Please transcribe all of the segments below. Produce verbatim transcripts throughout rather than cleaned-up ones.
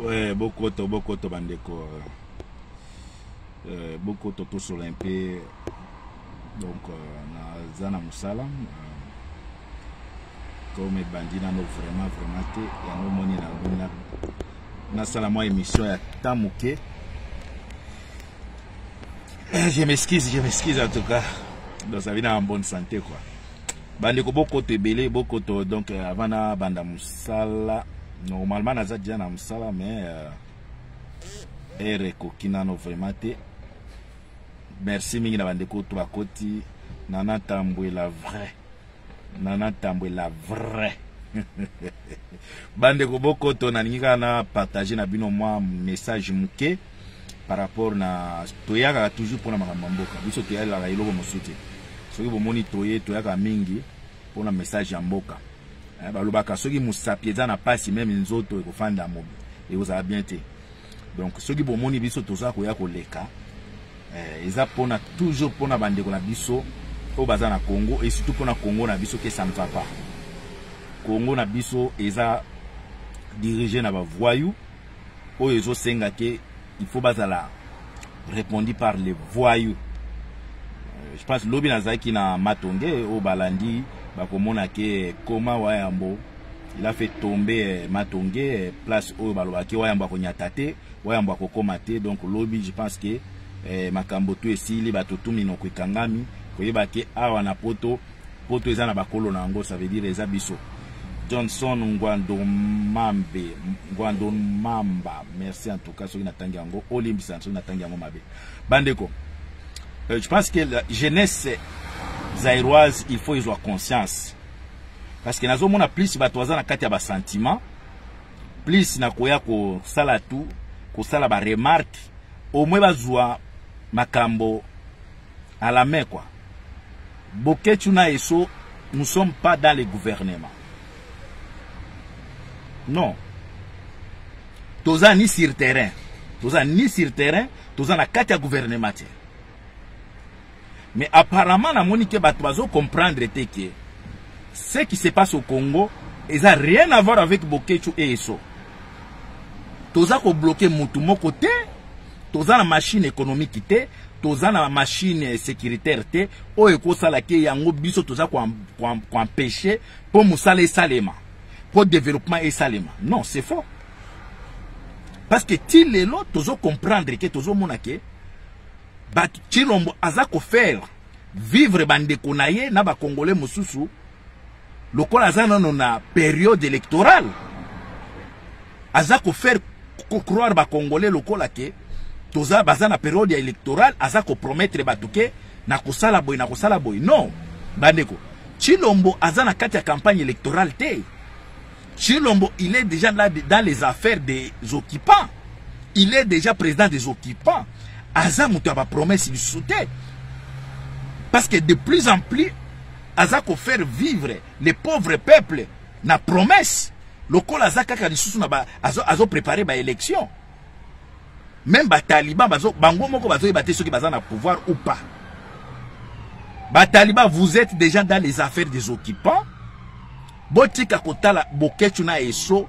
Ouais, Bokoto, Bokoto Bandeko. Euh, Bokoto tous Olympiques. Donc, euh, Zana Moussala. Comme Bandi, vraiment, vraiment, il y a un moment où il y a na salama émission ya Tamouké. Je m'excuse, je m'excuse en tout cas. Donc ça vient en bonne santé quoi. Bandeko Bokoto belé, Bokoto donc avant na banda musala. Normalement na za dia na musala mais ere kokina no vraiment té. Merci mingi na bandeko trois koti. Nana tambwe la vraie. Nana tambwe la vraie. Bandeko Bokoto na ninga na partager na bino moi message muke par rapport na toyaka toujours pour na mboka biso toyala la iloko mosute soki bo moni toye toyaka mingi pour na message ya mboka eh balobaka soki musapieza na passe même nzoto ko fanda mobi et vous avez bien été donc soki bo moni biso toza ko yako leka eh eza pona toujours pona bandeko na biso o baza na Congo et surtout pona Congo na biso que ça ne va pas Congo na biso eza dirigé na ba voyou o ezo senga ke il faut bazala répondre par les voyous euh, je pense lobi na zaki na Matongé o balandi ba komona ke koma wa yambo il a fait tomber eh, Matongé place o balobaki wa yambo ko nyatate wa yambo ko komate donc lobi je pense que eh, makambo tu esili ba totumi no ko kangami ko yebaki awa na poto poto eza na bakolo na ngo ça veut dire eza biso Johnson Ngwando Mambe, Ngwando Mamba, merci en tout cas, sur Natangango, Olimbisan, sur Natangango Mabe. Bandeko, euh, je pense que la jeunesse zaïroise, il faut qu'ils soient conscience. Parce que nous avons plus de quatre sentiments, plus na koya ko sala tout, ko sala ba remarque, au moins bazoua makambo à la main quoi. Boketchu na eso, nous ne sommes pas dans les gouvernements. Non. Toza ni sur terrain. Toza ni sur terrain. Toza na katia gouvernement. Mais apparemment, na moni ke batwazo comprendre te ke ce qui se passe au Congo, ils a rien à voir avec Boketchu et Eso. Toza ko bloquer Moutumo côté. Toza na machine économique te. Toza na machine sécuritaire te. O eko salake yango biso toza ko empêcher pour musale salema. Pour développement et salement. Non, c'est faux. Parce que tu les lots, tu dois comprendre que tu dois monaquer. Tu l'ombre azako faire vivre bande konaye na ba congolais mosusu. Le col azana non a période électorale. Azako faire croire ba congolais le colake. Tu dois bazana période électorale. Azako promettre ba touke na kosala boy na kosala boy. Non, bandeko. Tu l'ombre azana katia campagne électorale te. Chilombo, il est déjà là dans les affaires des occupants. Il est déjà président des occupants. Aza mouta ba promesse il soutient. Parce que de plus en plus, Aza ko faire vivre les pauvres peuples na promesse. Le col Aza kaka disusu na ba azo préparer ba élection. Même ba taliban bazo bango moko bazo yebate soki baza na pouvoir ou pas. Ba taliban vous êtes déjà dans les affaires des occupants. Botika kotala Boketchu na eso,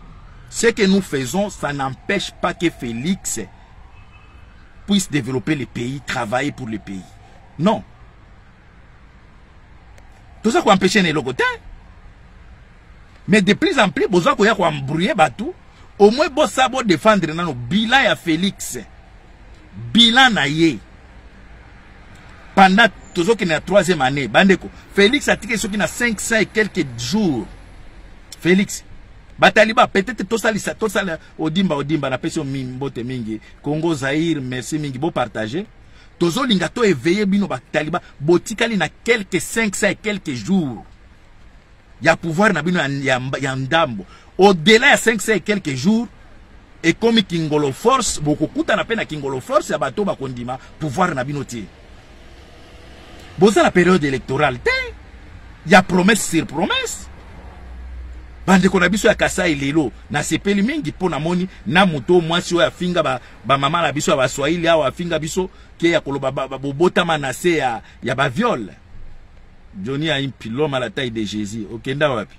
ce que nous faisons, ça n'empêche pas que Félix puisse développer le pays, travailler pour le pays. Non. Tout ça qu'on empêche n'est le côté. Mais de plus en plus, besoin qu'on y a qu'on embrouille batou. Au moins, bon ça bon défendre nano bilan ya Félix, bilan naie. Pendant tout ce qui est la troisième année, bandeko. Félix a tiré ce qui n'a cinq cents et quelques jours. Félix, Bataliba, peut-être tout ça, tout ça, Odimba, Odimba, la personne Mimbote Mingi, Congo Zaïre, merci Mingi, beau partager. Tozo Lingato éveillé Bino Bataliba, Botikali na quelques cinq cents et quelques jours. Il y a pouvoir na Bino Yandambo. Au-delà de cinq cents et quelques jours, et comme Kingolo Force, beaucoup coûte à peine à Kingolo Force, il y a Bato Bakondima, pouvoir na Bino Ti. Bon, c'est la période électorale, il y a promesse sur promesse. Bandeko na biso ya Kasai lelo na sepeli mingi po na moni na moto mwasi oya finga ba, ba mama na biso ya Baswahili awa afinga biso ke ya koloba ba, ba, bobotama na se ya, ya ba viol. Johnny a impiloma la taille de Jésus. Okenda wapi?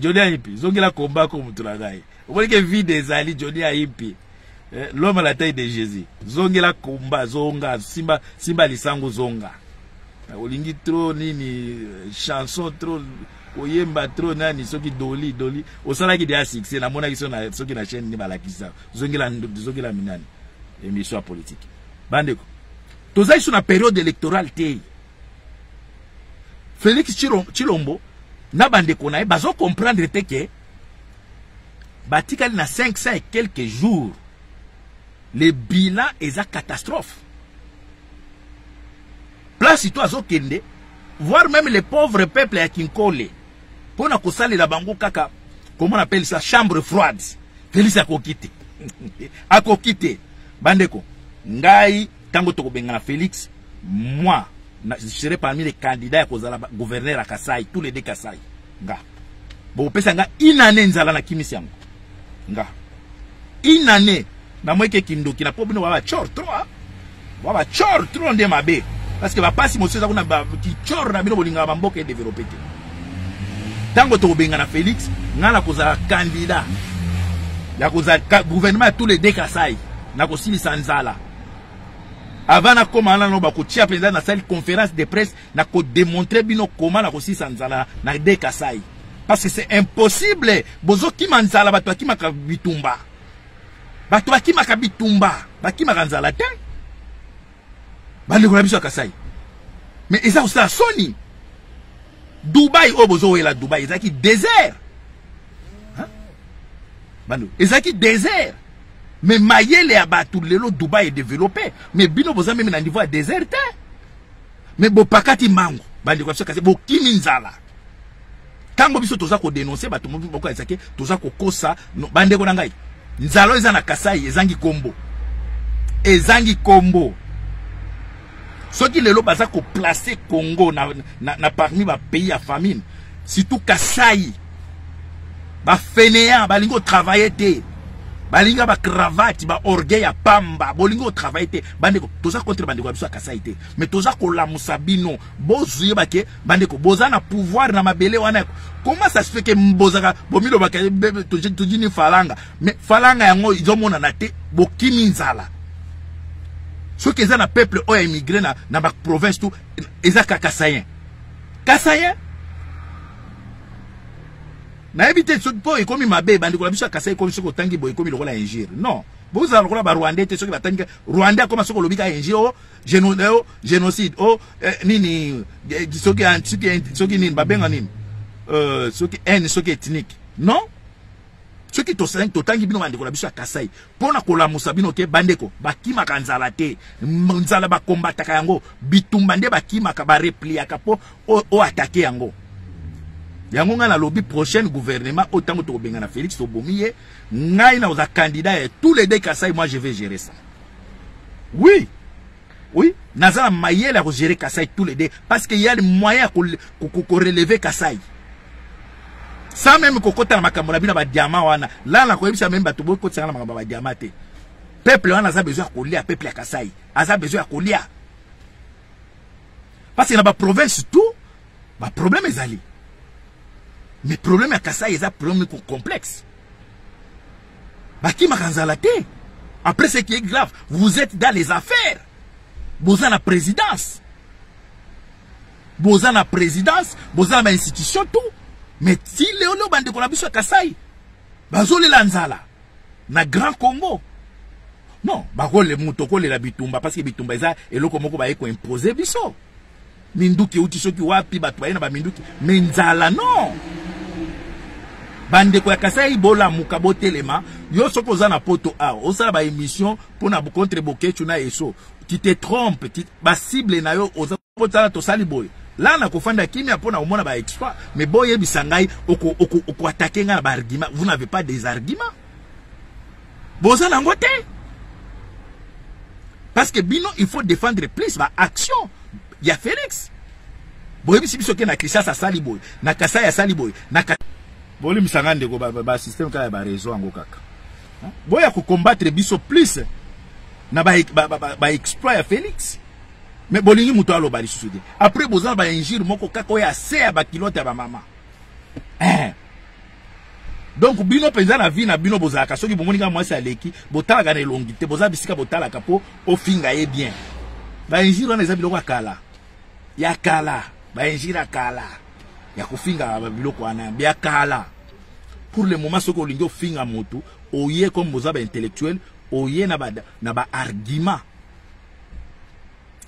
Johnny Ayimpi, zongela combat comme tu l'as dit. Vous voyez que vie des alliés, Johnny Ayimpi, l'homme à la taille de Jésus. Zongela combat, zonga, simba, simba lisango zonga. Olingi trop nini, chanson trop, oyemba trop nani, soki doli doli. Osala ki dia six, na mona ki so na soki na chaîne ni balakisa. Zongela zongela minani, émission politique. Bandeko. Tozai sur la période électorale té. Félix Tshilombo na bande konaye bazo comprendre te que batikali na cinq cents et quelques jours le bilan est une catastrophe. Place toi zo kende voir même les pauvres peuples à Kinkole pona kosale la bango kaka comment on appelle ça chambre froide. Félix a kokité. A kokité bandeko ngai tango toko benga na Félix moi je serai parmi les candidats à cause de la gouverneur à Kassai, tous les deux Kassai. Nga. Bon, pesa nga, une année nzala na kimisiango. Nga. Une année, na mweke kindoki, na pobino waba chor trop, hein. Waba chor trop nde mabe. Parce que va pas si monsieur zakuna ki chor na bino bolinga bamboke développer. Tango to benga na Félix, nga na koza candidat. Ya koza gouvernement tous les deux Kassai. Na kosili sanzala. Avant na comment là no bakotia président na salle conférence de presse na ko démontrer bino comment na kosi sanzala na de Kassai parce que c'est impossible bozo ki manzala bato ki makabitumba bato ki makabitumba baki makanzala te bande ko biso Kassai mais eza osa soni Dubai o bozo wela Dubai eza ki désert hein bande eza ki désert. Mais Mayele a battu le lot Dubaï est développé. Mais Bino Boza même à niveau désert. Mais Bopakati Mango. Bandikoso Kassai. Bokiminzala. Quand Bobiso Toza ko dénoncer, Batomobi Boka Ezake, Toza ko Kosa, Bandeko Nangai. Nzalo Ezana Kassai, Ezangi Kombo. Ezangi Kombo. Ce qui le lot Baza ko placer Congo na parmi les pays à famine. Surtout Kassai. Ba Fénéa, Balingo travailler. Balinga ba cravate ba orgueil à pamba bolingo travail té bandeko toza contre bandeko biso Kassai té mais toza ko la musabino bozuye ba ke bandeko bozana pouvoir na mabele wana comment ça se fait que mbozaka bomilo ba ke tujini falanga mais falanga yango izomona na té bokimi nzala ceux qui zana peuple o émigré na na ba province tout ezaka Kassayen Kassayen na habité de sud po et comme mabé bandiko la biso Kassai comme soko tangi boy comme lokola injure non boza lokola ba Rwanda te soki batangi Rwanda comme soko lobika injure génocide génocide oh nini soki anti soki nini babenga nini euh soki haine soki ethnique non soki to cinq to tangi bino bandiko la biso Kassai pona kola musabino ke bandeko bakima kanzala te nzala ba combattre yango bitumba nde bakima ka ba replier kapo o attaquer yango. Il y a un lobby prochain gouvernement, autant que tu as Félix Tshilombo, il a un candidat et tous les deux Kassai, moi je vais gérer ça. Oui, oui, il y a un moyen de gérer Kassai tous les deux, parce qu'il y a des moyens de relever Kassai. Sans même que tu aies un diamant, là, tu as même un diamant. Le peuple a besoin de coller à peuple à Kassai, il a besoin de coller. Parce qu'il y a une province, tout, le problème est allé. Mais le problème à Kassai est un problème complexe. Baki Makanzalate. Après ce qui est grave, vous êtes dans les affaires. Vous avez la présidence. Vous avez la présidence. Vous avez l'institution, tout. Mais si Léono Bande Kolabus à Kassai, Bazole Lanzala, na Grand Congo. Non, Bagol le Moutoko le Bitumba, parce que Bitumba est là, et le Komoko va être imposé, Bisso. Minduki ou Tisoki ou Api, Batouaïna, Baminduki. Mais Nzala, non. Bande ko Kassai bola mukabo telema yo soko za na poto a o sala ba émission pona contre boketchu na eso qui te trompe qui ba cible na yo o za potala to sali boy la na kofanda kimia pona o mona ba exploit mais boye bisangai oko oko oko attaquer nga ba argument vous n'avez pas des arguments boza na ngote parce que bino il faut défendre plus ba action ya Félix boye bisi biso ke na Christian sa sali boy na Kassai ya sali boy na Bon, le misangande ko ba système ka ba réseau ango kaka. Boya ko combattre biso plus na ba ba exploit Félix. Mais bolingi muto alo ba lisude. Après bozan ba injure moko kaka ya se ba kilote ba mama. Hein? Donc, bino président la vie na bino bozaka soki bomonika mwasi aleki botalaka na elongite boza bisika botalaka po ofinga ye bien. Ba injira na ezabilo kwa kala. Ya kala, ba injira kala. Ya kufinga biloko wana ya kala. Pour le moment soko lingo finga moto oye comme boza ba intellectuel, oye na ba na ba argument.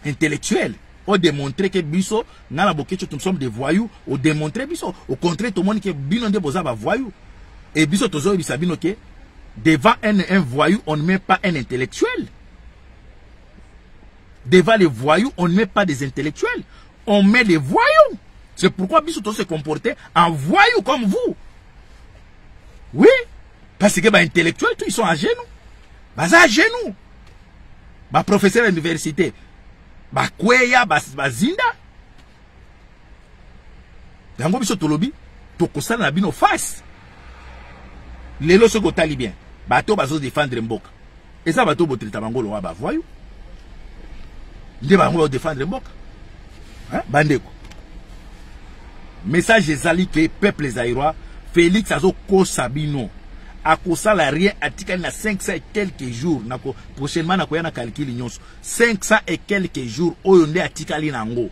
Intellectuel. On démontrer que biso na la boketchu nous sommes des voyous, on démontrer biso au contraire tout le monde que bino de boza ba voyous. Et biso tozo bisabino que devant un, un voyou, on ne met pas un intellectuel. Devant les voyous, on ne met pas des intellectuels. On met des voyous. C'est pourquoi biso tozo se comporter en voyous comme vous. Oui, parce que bah intellectuels, tous ils sont à genoux. Bah à genoux. Bah professeur à l'université. Bah kweya, bah zinda. Dango biso tolobi, tokosa na bino face. Les lots sont bien. Bateau bateau défendre Mbok. Et ça bateau botrita bango loa ba voyou. Ndé bango défendre Mbok. Hein bandeko. Message ezali que peuple zaïrois Félix azo ko sabino. Akosa la rien atika na cinq cents et quelques jours nako prochainement nako yana calcul nyonso. cinq cents et quelques jours oyo ndé atika li nango.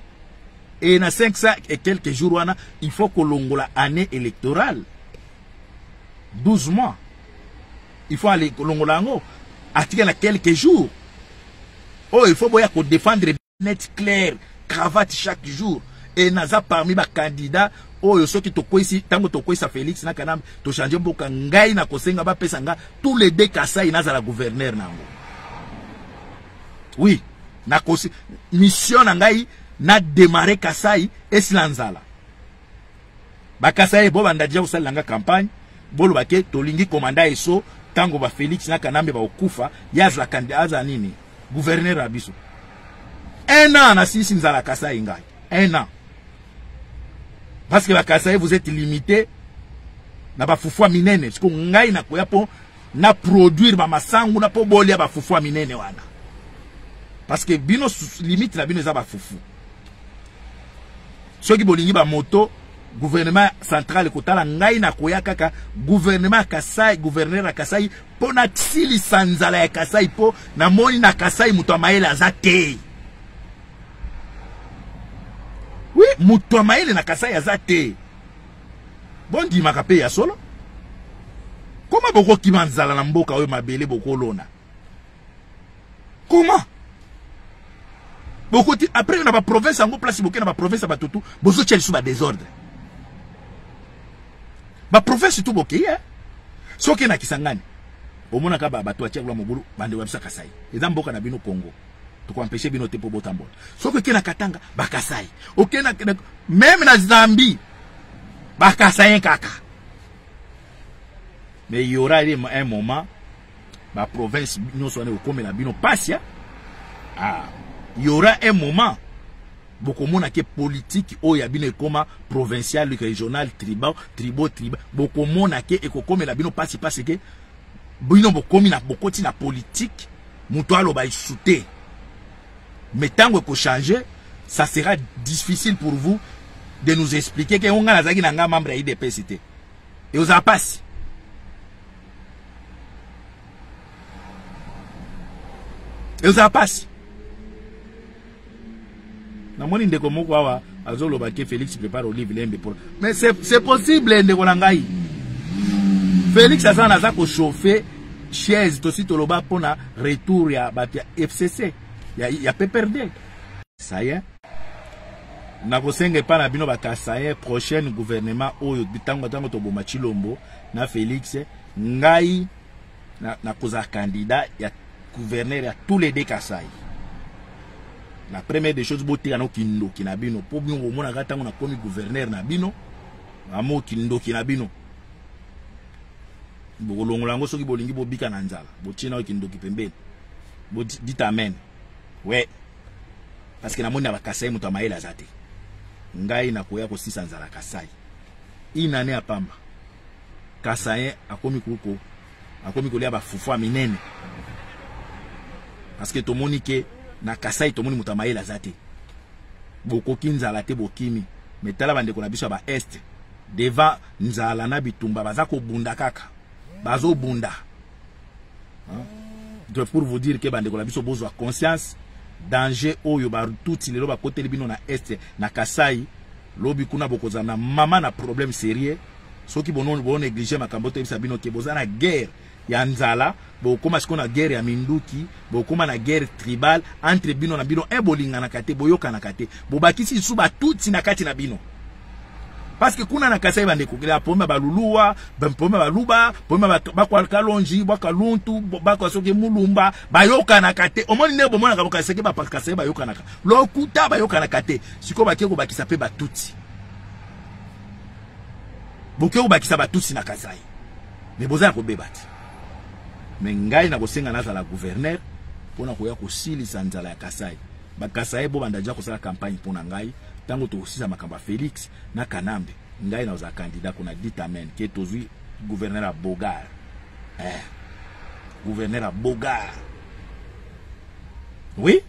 Et na cinq cents et quelques jours wana il faut ko longola année électorale. douze mois. Il faut aller au Longolango. Article à quelques jours. Oh, il faut boire qu'on défendre net clair, cravate chaque jour. Et naza parmi les candidats, oh, il y a ceux qui t'ont ici, tant que t'ont ici à Félix, n'a canam, t'ont changé beaucoup, ngai n'a kosenga ba pesanga, tous les deux kassa, il naza la gouverneur nango. Oui, n'a kosi, mission ngai, n'a démarré kassa, et slanzala. Ba kassa, bon, on a déjà aussi la campagne. Bolo bake tolingi commanda eso tango ba Félix na kanambe ba okufa yazla kandaza nini gouverneur abiso un an na sisi nzala kasa ingai un an parce que ba kasa vous êtes limité na ba fufua minene parce que ngai na koya po na produire ba masangu na po bolia ba fufua minene wana parce que bino limite la bino za ba fufu soki bolingi ba moto gouvernement central kotala ngai na koya kaka gouvernement Kasai gouverneur ya Kasai po na tsili sanzala ya Kasai po na moni na Kasai muto maela za te oui muto maela na Kasai za te bon di makape ya solo comment boko kimanzala na mboka oyo mabele boko lona comment boko ti après na ba province ngo place boko na ba province ba tutu bozo tsheli suba désordre ba province tout boké hein soki na kisangani bomona ka ba bato atia mobulu bande wabisa Kasai ezamboka na bino Congo to ko empêcher bino tepo botambola soki ke na Katanga ba Kasai oké na même na Zambie ba Kasai kaka mais il y aura un moment ba province non soné okome na bino passia ah il y aura un moment beaucoup de monde qui est politique, où il y a bien comme provincial, régional, tribal, tribal, tribal. Beaucoup de monde qui est comme la bino passe parce que bino beaucoup na beaucoup de politique, mutualo va y sauter. Mais tant que changer, ça sera difficile pour vous de nous expliquer que on a zaki nanga membre I D P cité et vous en passe. Et vous en passe. Félix prépare au livre. Mais c'est possible, Félix a ça qu'on chauffe chaise aussi tout le bas pour un retour à F C C. Il y a P P R D. Ça y est. Nakosenge pas na bino bakasaye prochain gouvernement oyo bitango tango to boma chilombo na Félix ngai na koza candidat ya gouverneur à tous les deux Kasai. La première des choses, c'est que nous avons pour nous, nous avons comme gouverneur, nous avons kindo kinabino. Nous avons dit que nous avons dit que nous avons dit que nous avons dit que nous parce que nous avons dit que nous avons dit que nous avons dit que nous avons dit que nous avons dit que na Kasai to moni mutamaye la zate boko kinza la te bokimi metala bande ko na biso ba est devant nzalana bitumba bazako bunda kaka bazo bunda hein? Pour vous dire que bandeko la biso bozo conscience danger oyo ba touti lelo ba kote libino na est na Kasai lobi kuna bokoza na mama na problème sérieux soki bonon bo négliger makambo te sabino ke bozana guerre ya nzala bokoma sikona guerre ya minduki bokoma na guerre tribal entre bino na bino e bolinga na kate boyoka na kate bobakisi suba touti na kati na bino. Parce que kuna na Kasai bandeko la poma balulua, poma baluba, poma bakwa kalonji, bakwa luntu, bakwa soki mulumba, bayoka na kate. Omoni nebo mona ka bakaseke ba Kasai bayoka na kate. Lokuta bayoka na kate. Siko bakeko bakisa pe batuti. Bokeko bakisa batuti na Kasai. Mais boza ko bebati. Mais ngai na kosenga na la gouverneur pona koya ko silisa nzala ya Kasai. Ba Kasai bo bandaja ko sala campagne pona ngai. Tango to sisa makamba Félix na Kanambe ngai na za candidat kuna dit amen ke tozui gouverneur à Bogar eh gouverneur à Bogar oui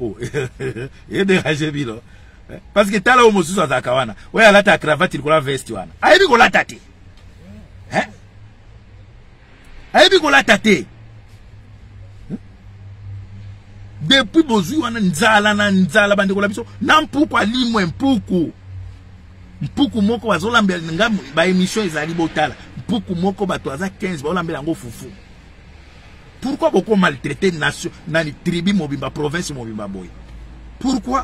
oh et dérangé bilo parce que tala omosu za kawana we alata cravate ikola veste wana aibi ko lata te hein aibi ko lata te depuis bozu wana nzala na nzala bande kola biso na mpuku alimwe mpuku mpuku moko bazolambela ngamu ba émission ezali botala mpuku moko bato aza quinze baolambela ngo fufu pourquoi boko maltraiter nation na tribu mobimba province mobimba boy pourquoi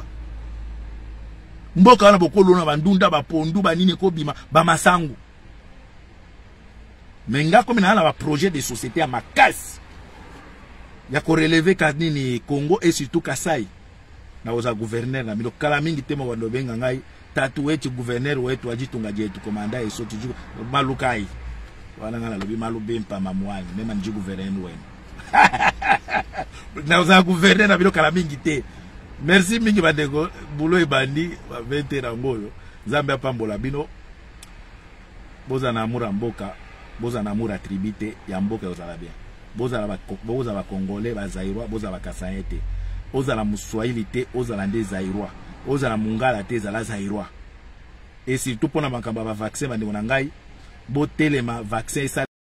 mboka wana boko lona bandunda ba pondu ba nini ko bima ba masangu menga comme na ba projet de société à makasi ya ko relever kanini Congo et surtout Kasai na oza gouverneur na bilo kala mingi tema wando benga ngai tatu wetu gouverneur wetu ajitunga je tu commanda et surtout malukai wana ngala lobi malube mpa mamwani mema nji gouverneur wenu na oza gouverneur na bilo kala mingi te merci mingi bandeko bulo ebandi ba vente na ngoyo Zambia pambola bino boza na mura mboka boza na mura tribite ya mboka ozala bien. Boza la boza ba Congolais ba Zaïrois boza ba Kasai te oza la Muswahili te oza la nde Zaïrois oza la Mungala te za la Zaïrois et surtout pona makamba ba vaccin ba ndonangai botelema vaccin.